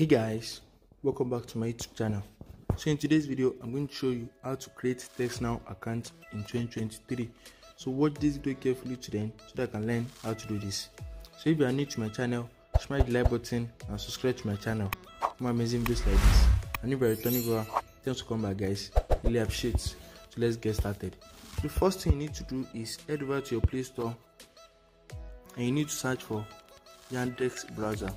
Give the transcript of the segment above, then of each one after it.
Hey guys, welcome back to my YouTube channel. So in today's video I'm going to show you how to create TextNow account in 2023. So watch this video carefully to the end so that I can learn how to do this. So if you are new to my channel, smash the like button and subscribe to my channel for more amazing videos like this. And if you are returning viewer, thanks for coming back guys, really appreciate. So let's get started. The first thing you need to do is head over to your Play Store and you need to search for Yandex Browser.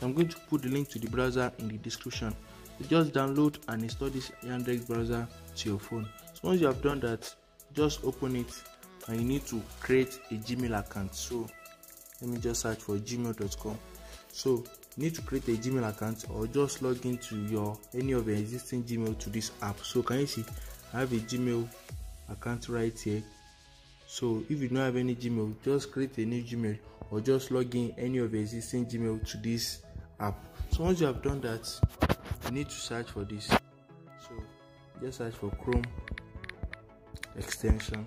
So I'm going to put the link to the browser in the description. So just download and install this Yandex browser to your phone. So once you have done that, just open it and you need to create a Gmail account. So let me just search for gmail.com. So you need to create a Gmail account or just log into your any of your existing Gmail to this app. So can you see I have a Gmail account right here. So if you don't have any Gmail, just create a new Gmail or just log in any of your existing Gmail to this app. So once you have done that, you need to search for this. So just search for Chrome extension.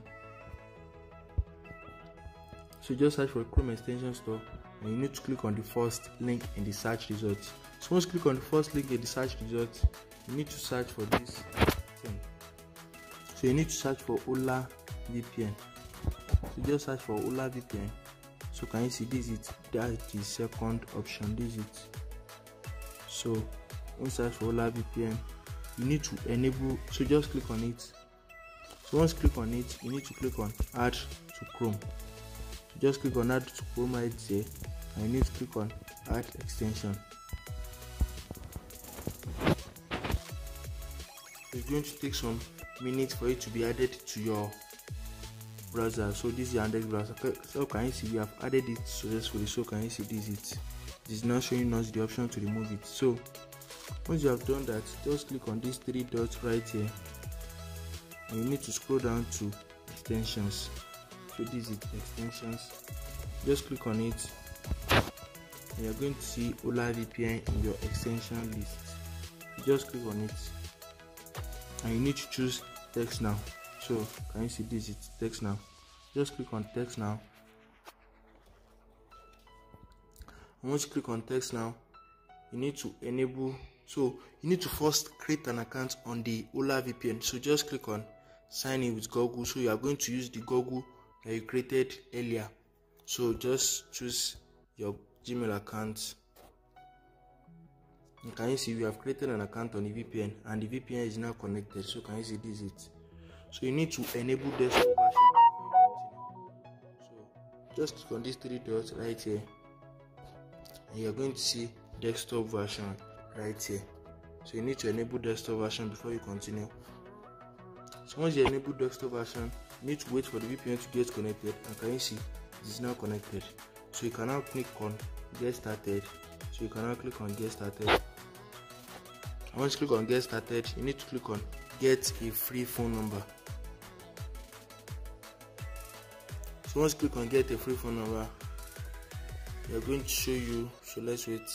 So just search for Chrome extension store and you need to click on the first link in the search results. So once you click on the first link in the search results, you need to search for this thing. So you need to search for Hola VPN. So just search for Hola VPN. So can you see this is it? That's the second option. This is it. So once you search for Hola VPN, you need to enable. So just click on it. So once you click on it, you need to click on Add to Chrome. So just click on Add to Chrome right there, and you need to click on Add extension. It's going to take some minutes for it to be added to your browser. So this is Yandex browser. So can you see we have added it successfully? So can you see this is it? It is not showing us the option to remove it. So once you have done that, just click on these three dots right here and you need to scroll down to extensions. So this is extensions. Just click on it and you're going to see Hola VPN in your extension list. Just click on it and you need to choose TextNow. So can you see this is TextNow? Just click on TextNow. Once you click on TextNow, you need to enable. So you need to first create an account on the Hola VPN. So just click on sign in with Google. So you are going to use the Google that you created earlier. So just choose your Gmail account. And can you see we have created an account on the VPN and the VPN is now connected. So can you see this is it? So you need to enable desktop version. So just click on these three dots right here and you're going to see desktop version right here. So you need to enable desktop version before you continue. So once you enable desktop version, you need to wait for the VPN to get connected. And can you see it is now connected? So you can now click on get started. So you can now click on get started. And once you click on get started, you need to click on get a free phone number. So once you click on get a free phone number, they are going to show you. So let's wait.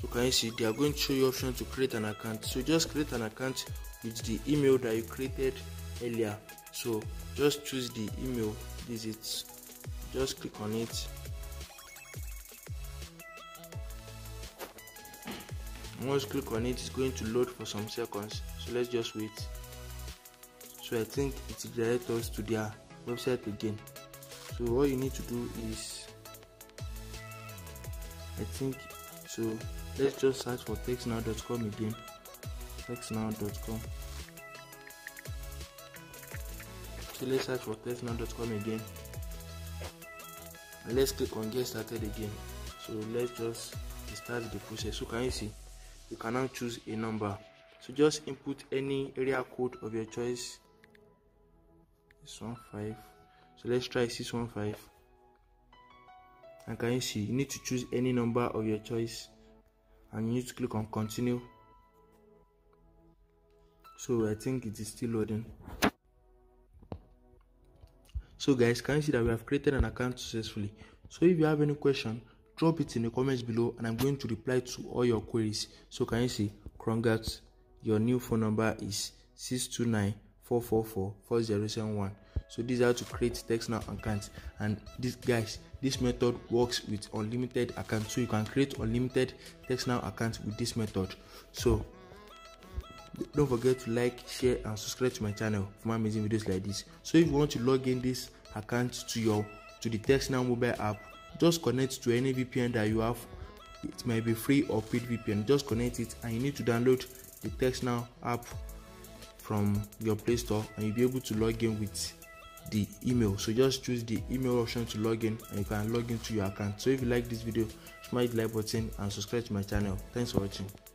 So can you see they are going to show you option to create an account. So just create an account with the email that you created earlier. So just choose the email. This is it. Just click on it. Once you click on it, it's going to load for some seconds. So let's just wait. So I think it directs us to their website again. So what you need to do is, I think, so let's just search for textnow.com again. textnow.com. So let's search for textnow.com again and let's click on get started again. So let's just start the process. So can you see you can now choose a number. So just input any area code of your choice. 615. So let's try 615. And can you see you need to choose any number of your choice and you need to click on continue. So I think it is still loading. So guys, can you see that we have created an account successfully? So if you have any question, drop it in the comments below and I'm going to reply to all your queries. So can you see congrats, your new phone number is 629-444-4071. So these are how to create TextNow accounts. And this, guys, this method works with unlimited accounts, so you can create unlimited TextNow accounts with this method. So don't forget to like, share and subscribe to my channel for more amazing videos like this. So if you want to log in this account to your the TextNow mobile app, just connect to any VPN that you have. It might be free or paid VPN. Just connect it, and you need to download the TextNow app from your Play Store, and you'll be able to log in with the email. So just choose the email option to log in, and you can log into your account. So if you like this video, smash the like button and subscribe to my channel. Thanks for watching.